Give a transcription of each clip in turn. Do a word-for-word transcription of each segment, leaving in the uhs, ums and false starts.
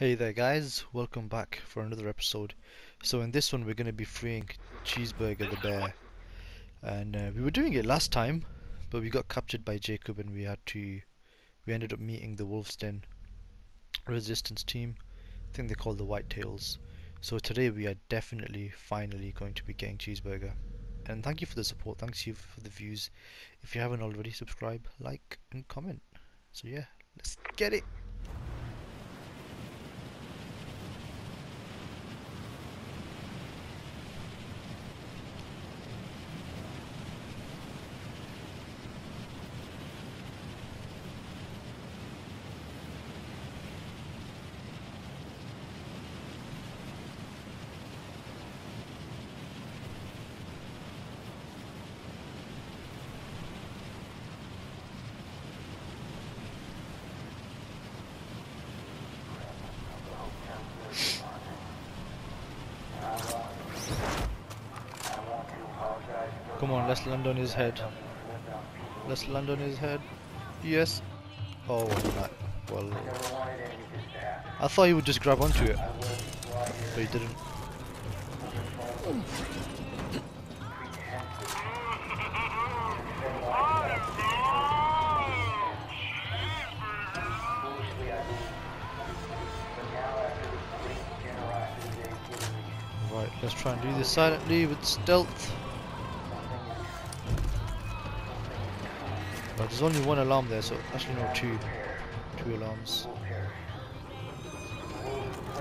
Hey there guys, welcome back for another episode. So in this one we're going to be freeing Cheeseburger the bear, and uh, we were doing it last time but we got captured by Jacob and we had to we ended up meeting the Wolf's Den resistance team. I think they call the Whitetails. So today we are definitely finally going to be getting Cheeseburger, and thank you for the support, thanks you for the views. If you haven't already, subscribe, like and comment. So yeah, let's get it. Come on, let's land on his head. Let's land on his head. Yes. Oh, well. I thought he would just grab onto it, but he didn't. Right, let's try and do this silently with stealth. But there's only one alarm there, so actually no, two, two alarms.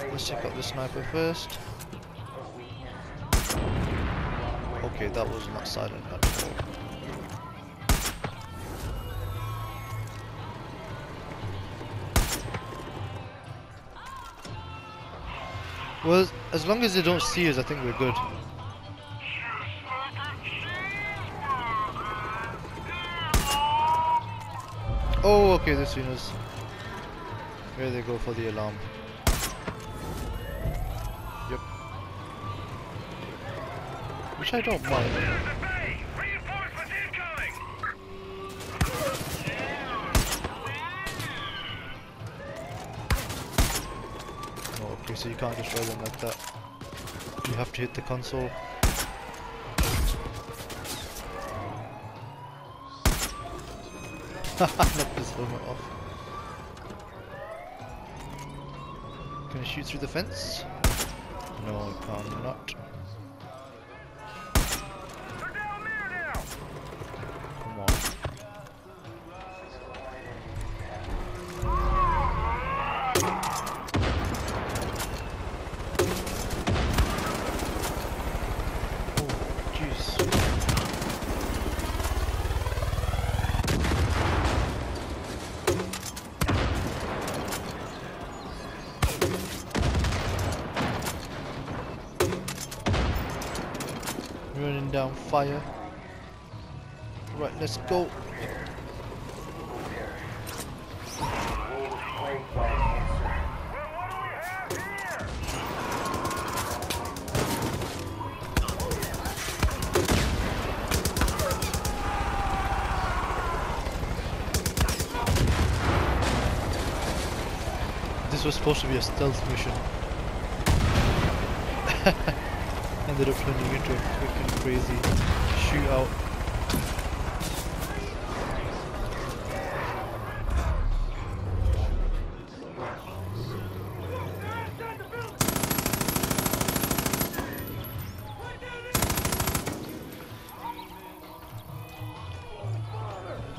Let's check out the sniper first. Okay, that was not silent at all. Well, as long as they don't see us, I think we're good. Oh, okay, they've seen us. Here they go for the alarm. Yep. Which I don't mind. Oh, okay, so you can't destroy them like that. You have to hit the console. Knocked his helmet off. Can I shoot through the fence? No, I can't. Not. They're down there now. Come on. Oh, jeez. Running down fire. Right, let's go. This was supposed to be a stealth mission. Ended up turning into a freaking crazy shootout.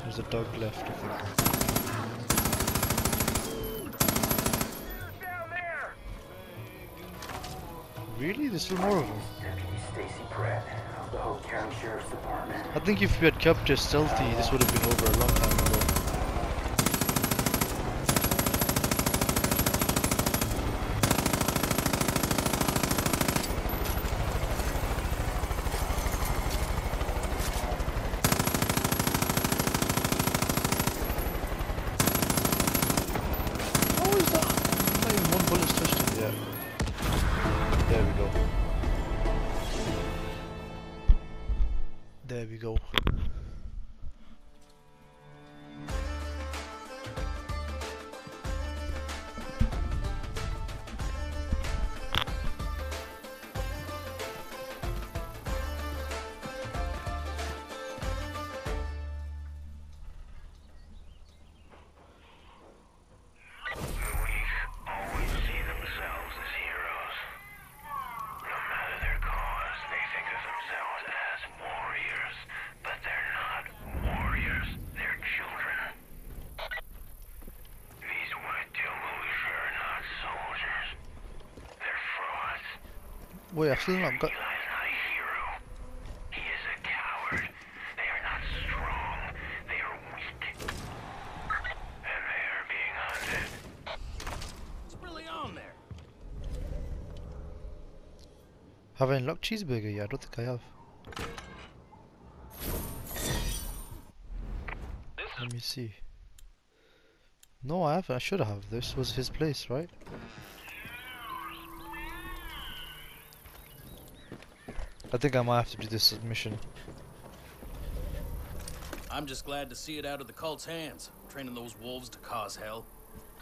There's a dog left, I think. Really? There's still more of them? Of the Hope County Sheriff's Department. I think if we had kept it stealthy, this would have been over a long time ago. How is that? Not even one bullet's touched him yet. There we go. There we go. Well, yeah, I've seen that. Got... Have I unlocked Cheeseburger yet? I don't think I have. Let me see. No, I haven't. I should have. This was his place, right? I think I might have to do this mission. I'm just glad to see it out of the cult's hands. Training those wolves to cause hell.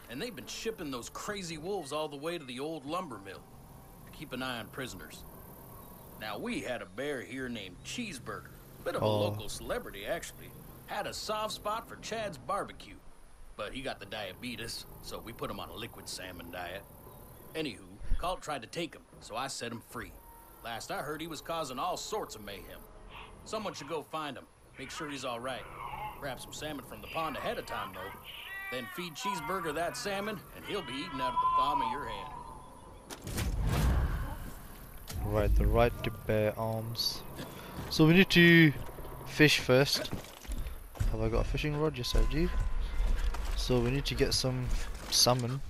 And they've been shipping those crazy wolves all the way to the old lumber mill. To keep an eye on prisoners. Now, we had a bear here named Cheeseburger. Bit of oh. a local celebrity, actually. Had a soft spot for Chad's barbecue. But he got the diabetes, so we put him on a liquid salmon diet. Anywho, Colt tried to take him, so I set him free. Last I heard, he was causing all sorts of mayhem. Someone should go find him. Make sure he's all right. Grab some salmon from the pond ahead of time, though. Then feed Cheeseburger that salmon, and he'll be eaten out of the palm of your hand. Right, the right to bear arms. So we need to fish first. Have I got a fishing rod? Yes, I do. So we need to get some salmon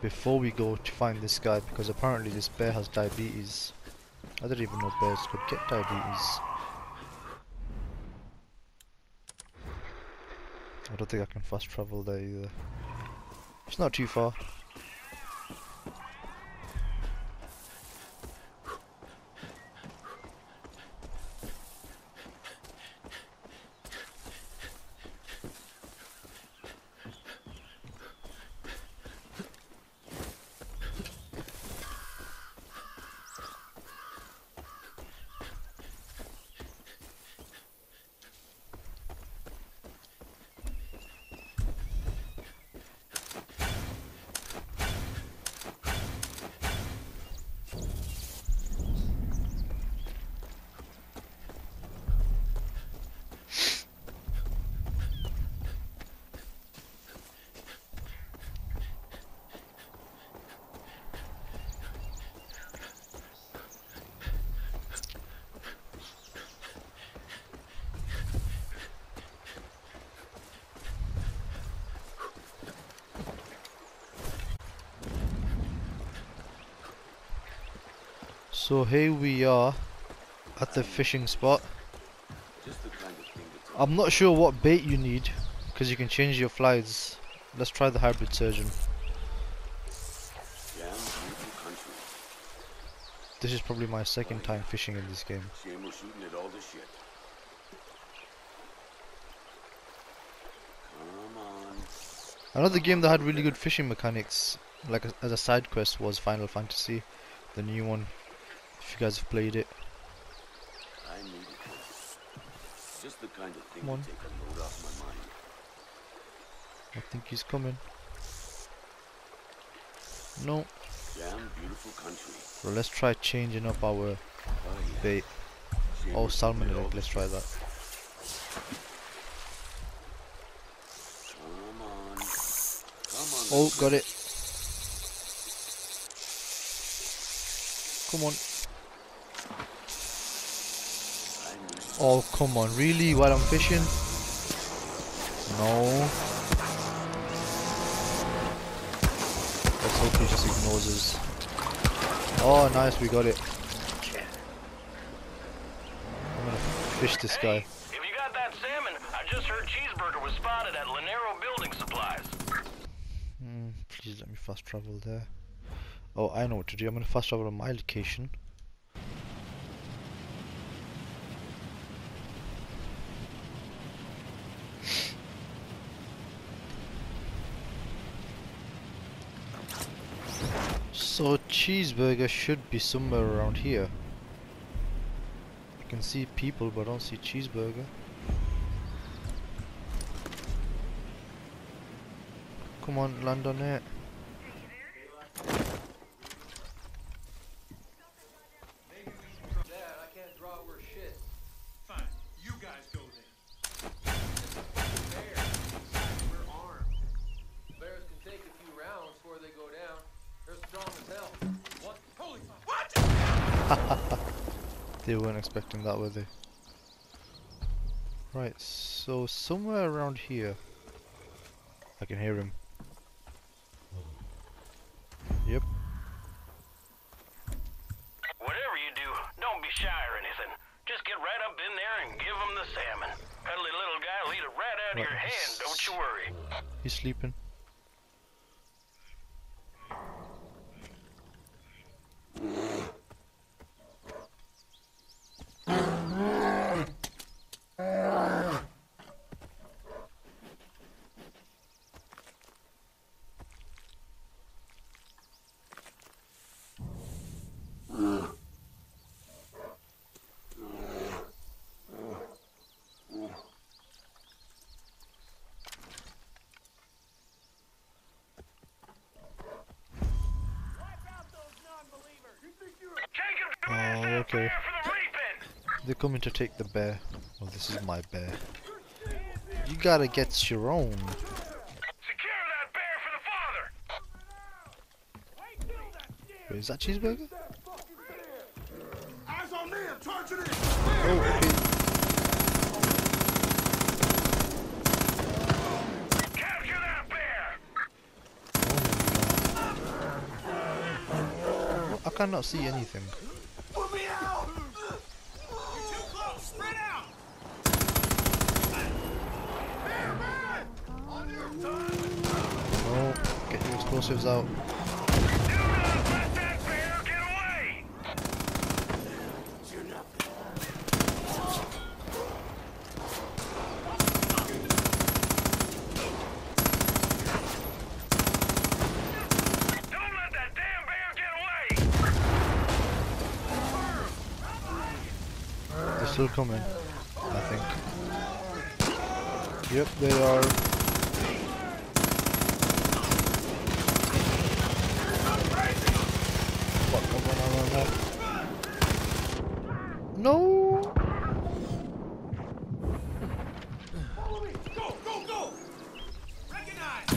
before we go to find this guy, because apparently this bear has diabetes. I didn't even know bears could get diabetes. I don't think I can fast travel there either. It's not too far. So here we are at the fishing spot. I'm not sure what bait you need because you can change your flies. Let's try the hybrid surgeon. This is probably my second time fishing in this game. Another game that had really good fishing mechanics, like a, as a side quest, was Final Fantasy, the new one. If you guys have played it. I need it. Just the kind of thing to take a load off my mind. I think he's coming. No. Damn beautiful country. So let's try changing up our oh, yeah. bait. Same oh, salmon egg. Let's try that. Come on. Come on. Oh, got it. Come on. Oh, come on, really? While I'm fishing? No. Let's hope he just ignores us. Oh, nice, we got it. I'm gonna fish this guy. Hey, if you got that salmon, I just heard Cheeseburger was spotted at Lanero building supplies. Hmm, please let me fast travel there. Oh, I know what to do. I'm gonna fast travel to my location. So Cheeseburger should be somewhere around here. I can see people but I don't see Cheeseburger. Come on, land on it. They go down. They're strong as hell. What? Holy fuck! They weren't expecting that, were they? Right, so somewhere around here I can hear him. Yep. Whatever you do, don't be shy or anything. Just get right up in there and give him the salmon. Cuddly little guy'll eat it right out right. of your hand, don't you worry. He's sleeping. Okay. They're coming to take the bear. Well, this is my bear. You gotta get your own. Secure that bear for the father. Wait, is that Cheeseburger? Eyes on them, charge it in. Capture that bear. I cannot see anything. Explosives out. Do not let that bear get away. Don't let that damn bear get away. They're still coming, I think. Yep, they are. No. Follow me. Go, go, go. Recognize.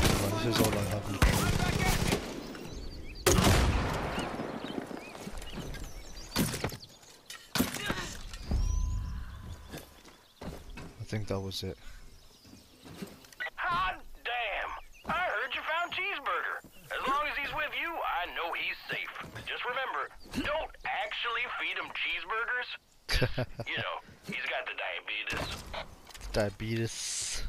Well, this is all I have I think that was it. You know, he's got the diabetes. Diabetes.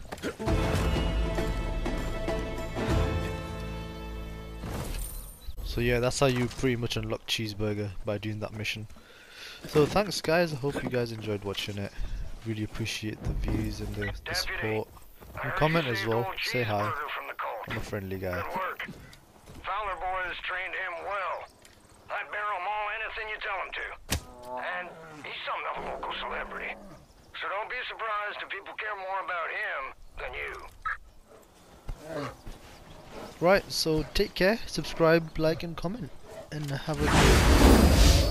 So yeah, that's how you pretty much unlock Cheeseburger, by doing that mission. So thanks guys, I hope you guys enjoyed watching it. Really appreciate the views and the, the support. And comment as well, say hi. I'm a friendly guy. Good work. Fowler boys trained him well. I'd barrel him all anything you tell him to. And he's something of a local celebrity. So don't be surprised if people care more about him than you. Right, so take care, subscribe, like and comment. And have a good day.